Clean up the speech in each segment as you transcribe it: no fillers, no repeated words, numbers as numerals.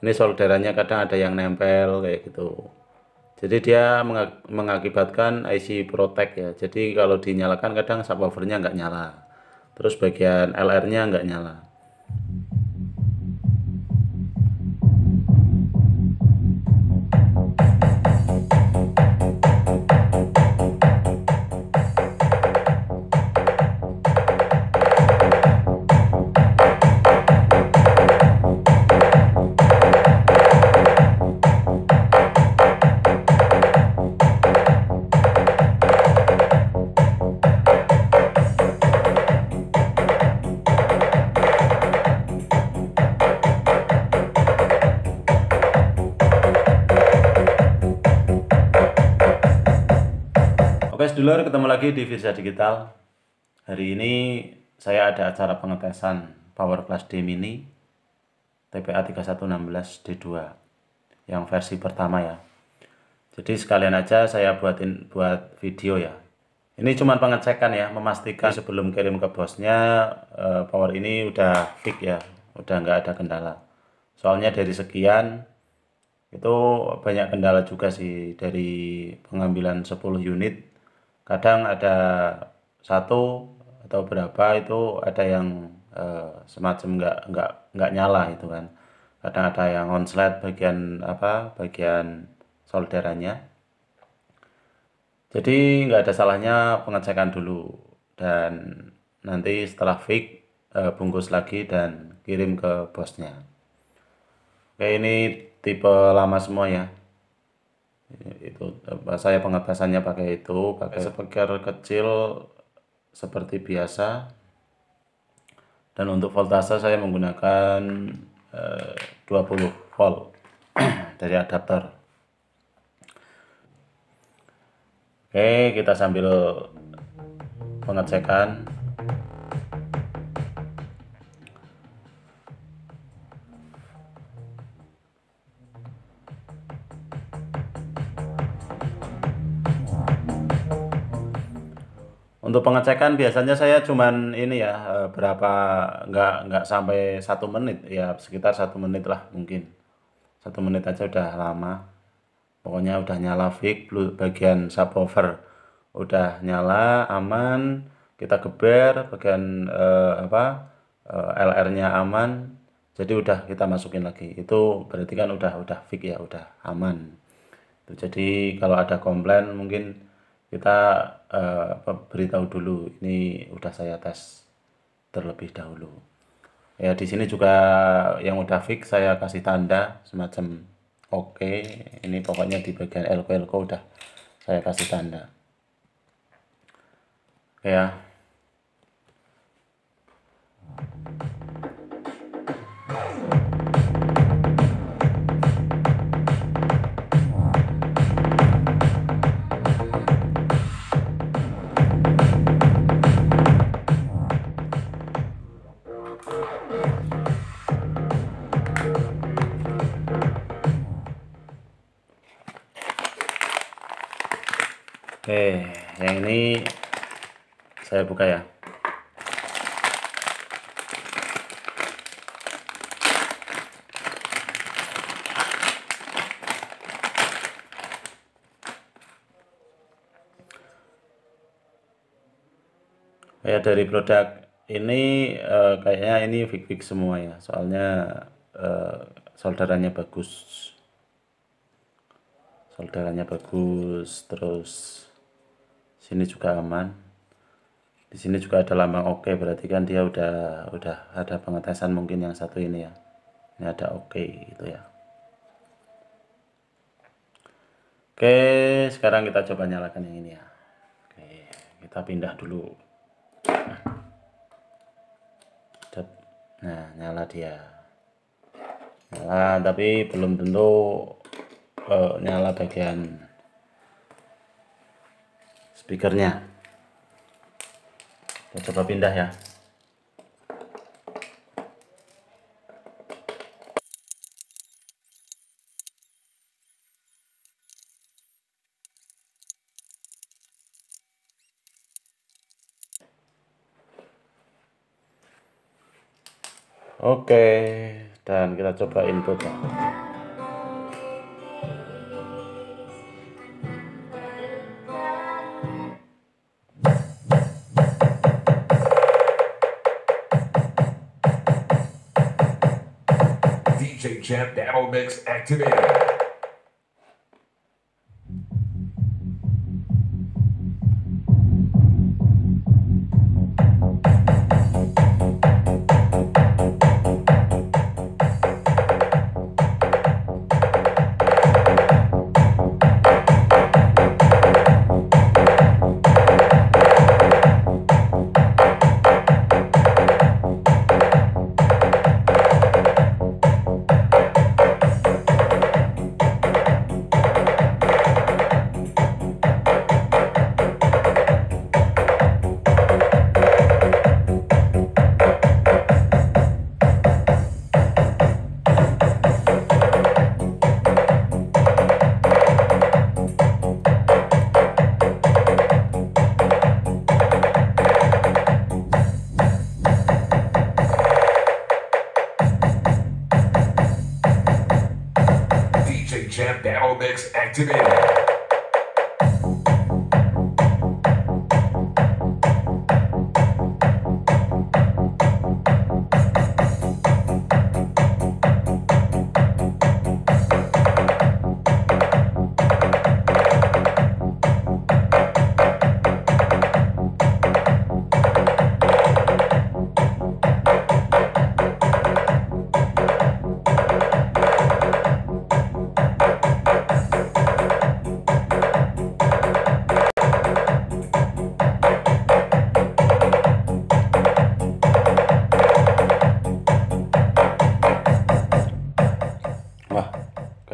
Ini solderannya kadang ada yang nempel kayak gitu. Jadi dia mengakibatkan IC protect ya. Jadi kalau dinyalakan kadang subwoofernya nggak nyala. Terus bagian LR-nya nggak nyala. Dulur, ketemu lagi di Virzya Digital. Hari ini saya ada acara pengetesan Power Class D Mini TPA3116D2 yang versi pertama ya. Jadi sekalian aja saya buat video ya. Ini cuma pengecekan ya, memastikan sebelum kirim ke bosnya power ini udah fix ya, udah nggak ada kendala. Soalnya dari sekian itu banyak kendala juga sih, dari pengambilan 10 unit kadang ada satu atau berapa itu ada yang semacam nggak nyala itu kan. Kadang ada yang onslet bagian solderannya. Jadi nggak ada salahnya pengecekan dulu, dan nanti setelah fix bungkus lagi dan kirim ke bosnya. Oke, ini tipe lama semua ya. Itu saya pengetesannya pakai itu, pakai speaker kecil seperti biasa. Dan untuk voltase saya menggunakan 20 volt dari adaptor. Oke, kita sambil pengecekan. Untuk pengecekan biasanya saya cuman ini ya, berapa, nggak sampai 1 menit ya, sekitar 1 menit lah mungkin. 1 menit aja udah lama. Pokoknya udah nyala fix, bagian subwoofer udah nyala, aman. Kita geber bagian LR-nya aman. Jadi udah kita masukin lagi. Itu berarti kan udah fix ya, udah aman. Itu, jadi kalau ada komplain mungkin kita beritahu dulu, ini udah saya tes terlebih dahulu ya. Di sini juga yang udah fix saya kasih tanda semacam oke. Ini pokoknya di bagian elko udah saya kasih tanda ya. Oke, yang ini saya buka ya. Kayak dari produk ini kayaknya ini fix-fix semua ya. Soalnya solderannya bagus. Terus sini juga aman. Di sini juga ada lambang oke, berarti kan dia udah ada pengetesan mungkin yang satu ini ya. Ini ada oke gitu ya. Oke, sekarang kita coba nyalakan yang ini ya. Oke, kita pindah dulu. Nah, nyala dia. Nyala, tapi belum tentu nyala bagian speakernya. Kita coba pindah ya. Oke, dan kita coba inputnya. J-Champ Battle Mix activated. J-Champ Battle Mix activated.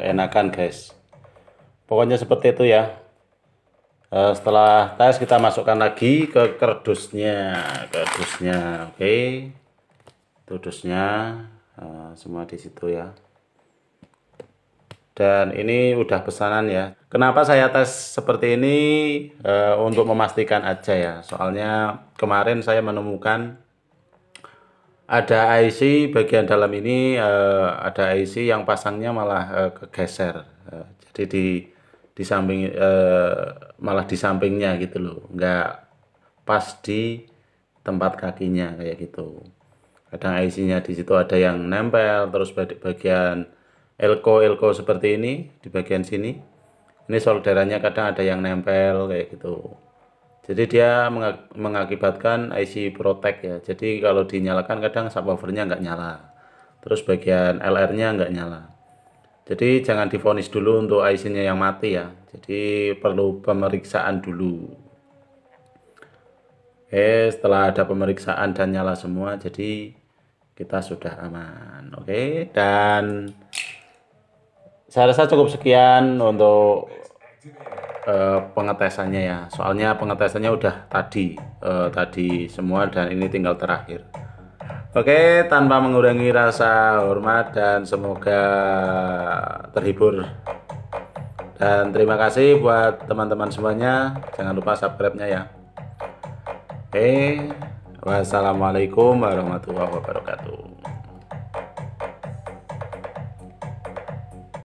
Enakan guys, pokoknya seperti itu ya. Setelah tes kita masukkan lagi ke kerdusnya. Oke, kerdusnya semua di situ ya. Dan ini udah pesanan ya. Kenapa saya tes seperti ini? Untuk memastikan aja ya, soalnya kemarin saya menemukan ada IC bagian dalam ini, ada IC yang pasangnya malah kegeser, jadi di samping, malah di sampingnya gitu loh, nggak pas di tempat kakinya kayak gitu. Kadang IC-nya di situ ada yang nempel, terus bagian elko seperti ini di bagian sini, ini solderannya kadang ada yang nempel kayak gitu. Jadi dia mengakibatkan IC protect ya. Jadi kalau dinyalakan kadang subwoofernya nggak nyala. Terus bagian LR-nya nggak nyala. Jadi jangan divonis dulu untuk IC-nya yang mati ya. Jadi perlu pemeriksaan dulu. Oke, setelah ada pemeriksaan dan nyala semua, jadi kita sudah aman. Oke, dan saya rasa cukup sekian untuk pengetesannya ya, soalnya pengetesannya udah tadi semua dan ini tinggal terakhir. Oke, tanpa mengurangi rasa hormat dan semoga terhibur. Dan terima kasih buat teman-teman semuanya, jangan lupa subscribe-nya ya. Oke, wassalamualaikum warahmatullahi wabarakatuh.